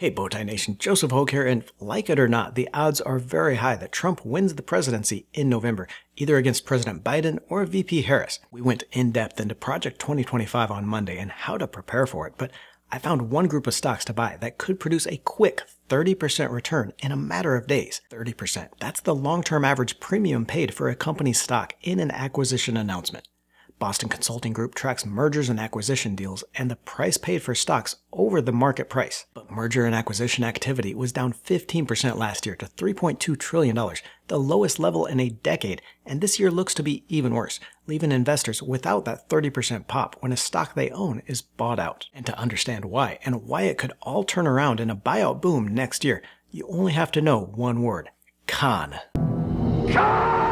Hey, Bowtie Nation, Joseph Hogue here, and like it or not, the odds are very high that Trump wins the presidency in November, either against President Biden or VP Harris. We went in-depth into Project 2025 on Monday and how to prepare for it, but I found one group of stocks to buy that could produce a quick 30% return in a matter of days. 30%. That's the long-term average premium paid for a company's stock in an acquisition announcement. Boston Consulting Group tracks mergers and acquisition deals and the price paid for stocks over the market price. But merger and acquisition activity was down 15% last year to $3.2 trillion, the lowest level in a decade, and this year looks to be even worse, leaving investors without that 30% pop when a stock they own is bought out. And to understand why, and why it could all turn around in a buyout boom next year, you only have to know one word: Khan. Khan!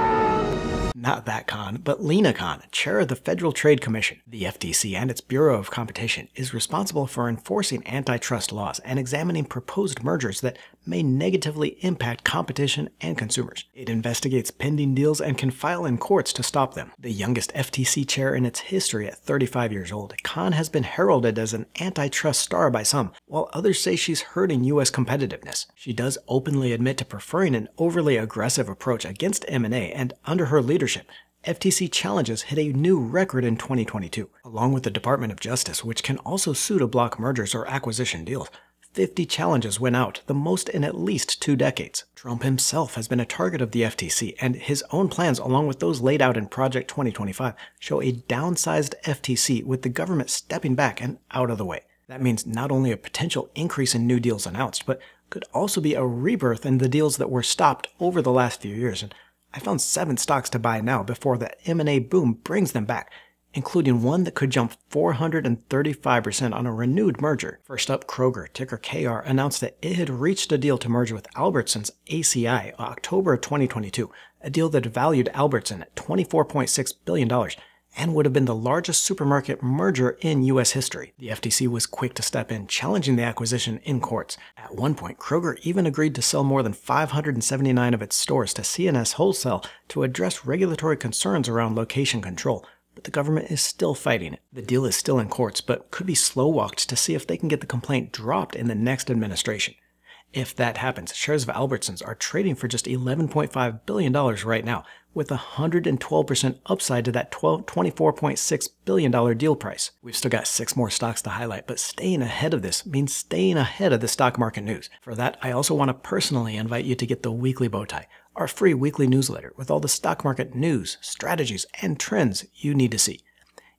Not that Khan, but Lina Khan, chair of the Federal Trade Commission. The FTC and its Bureau of Competition is responsible for enforcing antitrust laws and examining proposed mergers that may negatively impact competition and consumers. It investigates pending deals and can file in courts to stop them. The youngest FTC chair in its history at 35 years old, Khan has been heralded as an antitrust star by some, while others say she's hurting U.S. competitiveness. She does openly admit to preferring an overly aggressive approach against M&A, and under her leadership, FTC challenges hit a new record in 2022. Along with the Department of Justice, which can also sue to block mergers or acquisition deals, 50 challenges went out, the most in at least 2 decades. Trump himself has been a target of the FTC, and his own plans, along with those laid out in Project 2025, show a downsized FTC with the government stepping back and out of the way. That means not only a potential increase in new deals announced, but could also be a rebirth in the deals that were stopped over the last few years. And I found 7 stocks to buy now before the M&A boom brings them back, including one that could jump 435% on a renewed merger. First up, Kroger, ticker KR, announced that it had reached a deal to merge with Albertsons ACI October 2022, a deal that valued Albertsons at $24.6 billion and would have been the largest supermarket merger in U.S. history. The FTC was quick to step in, challenging the acquisition in courts. At one point, Kroger even agreed to sell more than 579 of its stores to CNS Wholesale to address regulatory concerns around location control, but the government is still fighting it. The deal is still in courts, but could be slow-walked to see if they can get the complaint dropped in the next administration. If that happens, shares of Albertsons are trading for just $11.5 billion right now, with 112% upside to that $24.6 billion deal price. We've still got 6 more stocks to highlight, but staying ahead of this means staying ahead of the stock market news. For that, I also want to personally invite you to get the Weekly Bowtie, our free weekly newsletter with all the stock market news, strategies, and trends you need to see.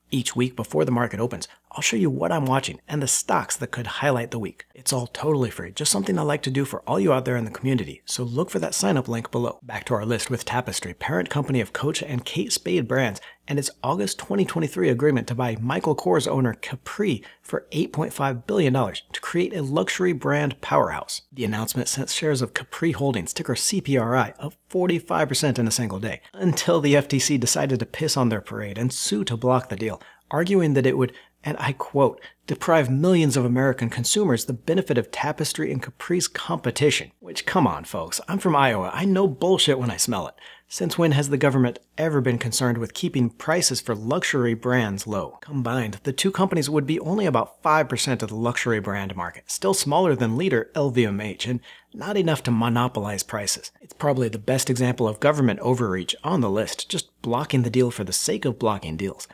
Each week before the market opens, I'll show you what I'm watching and the stocks that could highlight the week. It's all totally free, just something I like to do for all you out there in the community, so look for that sign-up link below. Back to our list with Tapestry, parent company of Coach and Kate Spade brands, and its August 2023 agreement to buy Michael Kors owner Capri for $8.5 billion to create a luxury brand powerhouse. The announcement sent shares of Capri Holdings, ticker CPRI, up 45% in a single day, until the FTC decided to piss on their parade and sue to block the deal, arguing that it would, and I quote, deprive millions of American consumers the benefit of Tapestry and Capri's competition. Which, come on folks, I'm from Iowa, I know bullshit when I smell it. Since when has the government ever been concerned with keeping prices for luxury brands low? Combined, the 2 companies would be only about 5% of the luxury brand market, still smaller than leader LVMH, and not enough to monopolize prices. It's probably the best example of government overreach on the list, just blocking the deal for the sake of blocking deals.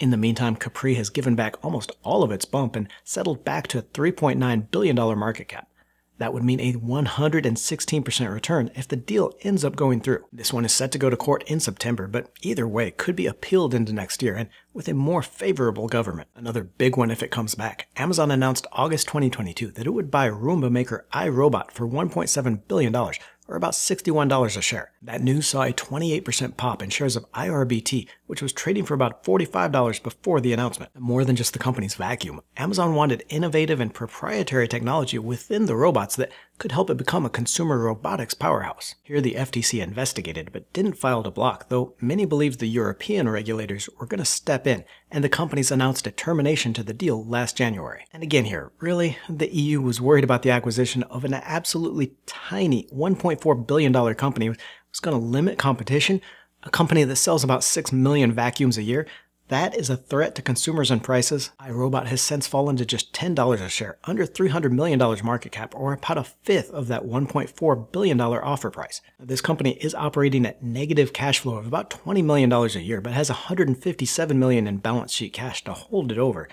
In the meantime, Capri has given back almost all of its bump and settled back to a $3.9 billion market cap. That would mean a 116% return if the deal ends up going through. This one is set to go to court in September, but either way could be appealed into next year, and with a more favorable government. Another big one if it comes back. Amazon announced August 2022 that it would buy Roomba maker iRobot for $1.7 billion, or about $61 a share. That news saw a 28% pop in shares of iRBT, which was trading for about $45 before the announcement. More than just the company's vacuum, Amazon wanted innovative and proprietary technology within the robots that could help it become a consumer robotics powerhouse. Here the FTC investigated, but didn't file to block, though many believed the European regulators were going to step in, and the companies announced a termination to the deal last January. And again here, really, the EU was worried about the acquisition of an absolutely tiny $1.4 billion company that was going to limit competition, a company that sells about 6 million vacuums a year, That is a threat to consumers and prices. iRobot has since fallen to just $10 a share, under $300 million market cap, or about a fifth of that $1.4 billion offer price. This company is operating at negative cash flow of about $20 million a year, but has $157 million in balance sheet cash to hold it over.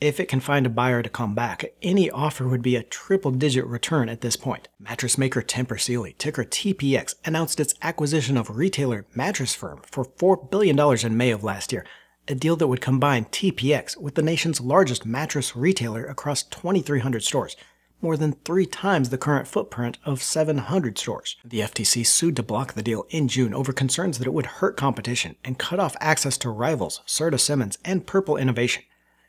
If it can find a buyer to come back, any offer would be a triple-digit return at this point. Mattress maker Tempur-Sealy, ticker TPX, announced its acquisition of retailer Mattress Firm for $4 billion in May of last year, a deal that would combine TPX with the nation's largest mattress retailer across 2,300 stores, more than 3 times the current footprint of 700 stores. The FTC sued to block the deal in June over concerns that it would hurt competition and cut off access to rivals Serta Simmons and Purple Innovation.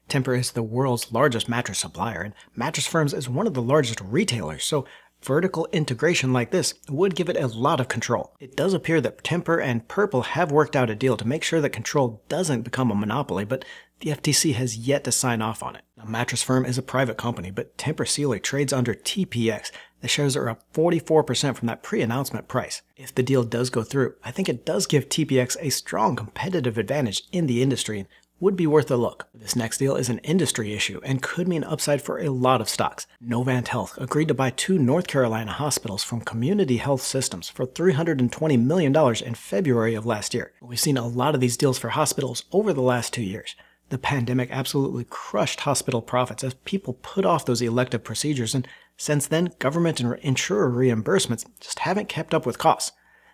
Tempur is the world's largest mattress supplier, and Mattress Firm is one of the largest retailers, so vertical integration like this would give it a lot of control. It does appear that Tempur and Purple have worked out a deal to make sure that control doesn't become a monopoly, but the FTC has yet to sign off on it. Now, Mattress Firm is a private company, but Tempur-Sealy trades under TPX. The shares are up 44% from that pre-announcement price. If the deal does go through, I think it does give TPX a strong competitive advantage in the industry, and would be worth a look. This next deal is an industry issue and could mean upside for a lot of stocks. Novant Health agreed to buy 2 North Carolina hospitals from Community Health Systems for $320 million in February of last year. We've seen a lot of these deals for hospitals over the last 2 years. The pandemic absolutely crushed hospital profits as people put off those elective procedures, and since then, government and insurer reimbursements just haven't kept up with costs.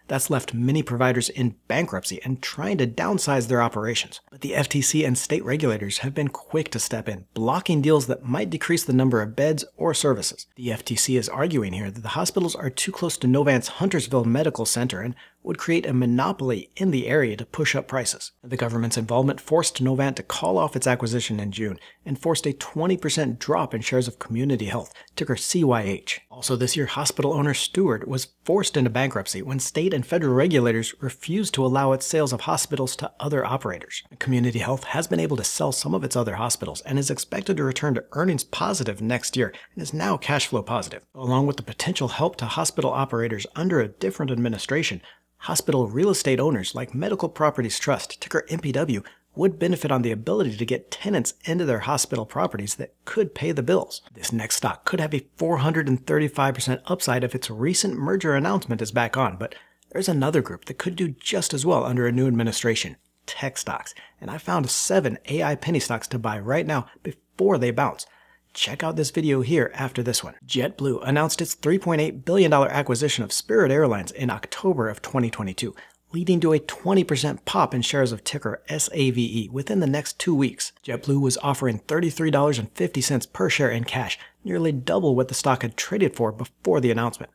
That's left many providers in bankruptcy and trying to downsize their operations. But the FTC and state regulators have been quick to step in, blocking deals that might decrease the number of beds or services. The FTC is arguing here that the hospitals are too close to Novant's Huntersville Medical Center and would create a monopoly in the area to push up prices. The government's involvement forced Novant to call off its acquisition in June and forced a 20% drop in shares of Community Health, ticker CYH. Also this year, hospital owner Steward was forced into bankruptcy when state and federal regulators refused to allow its sales of hospitals to other operators. Community Health has been able to sell some of its other hospitals and is expected to return to earnings positive next year and is now cash flow positive. Along with the potential help to hospital operators under a different administration, hospital real estate owners like Medical Properties Trust, ticker MPW, would benefit on the ability to get tenants into their hospital properties that could pay the bills. This next stock could have a 435% upside if its recent merger announcement is back on, but there's another group that could do just as well under a new administration, tech stocks, and I found 7 AI penny stocks to buy right now before they bounce. Check out this video here after this one. JetBlue announced its $3.8 billion acquisition of Spirit Airlines in October of 2022, leading to a 20% pop in shares of ticker SAVE within the next 2 weeks. JetBlue was offering $33.50 per share in cash, nearly double what the stock had traded for before the announcement.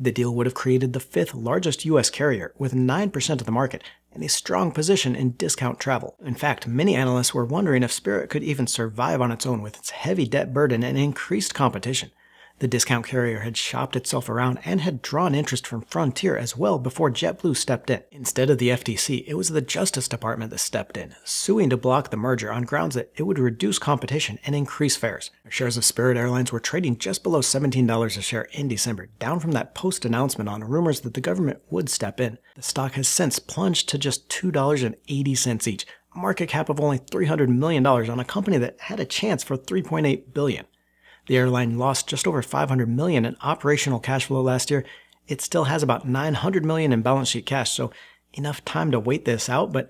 The deal would have created the 5th largest U.S. carrier with 9% of the market and a strong position in discount travel. In fact, many analysts were wondering if Spirit could even survive on its own with its heavy debt burden and increased competition. The discount carrier had shopped itself around and had drawn interest from Frontier as well before JetBlue stepped in. Instead of the FTC, it was the Justice Department that stepped in, suing to block the merger on grounds that it would reduce competition and increase fares. Shares of Spirit Airlines were trading just below $17 a share in December, down from that post-announcement on rumors that the government would step in. The stock has since plunged to just $2.80 each, a market cap of only $300 million on a company that had a chance for $3.8 billion. The airline lost just over $500 million in operational cash flow last year. It still has about $900 million in balance sheet cash, so enough time to wait this out, but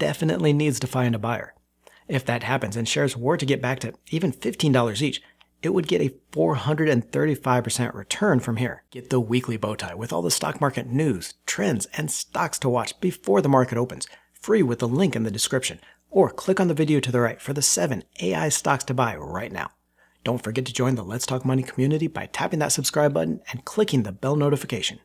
definitely needs to find a buyer. If that happens and shares were to get back to even $15 each, it would get a 435% return from here. Get the weekly bow tie with all the stock market news, trends, and stocks to watch before the market opens, free with the link in the description, or click on the video to the right for the 7 AI stocks to buy right now. Don't forget to join the Let's Talk Money community by tapping that subscribe button and clicking the bell notification.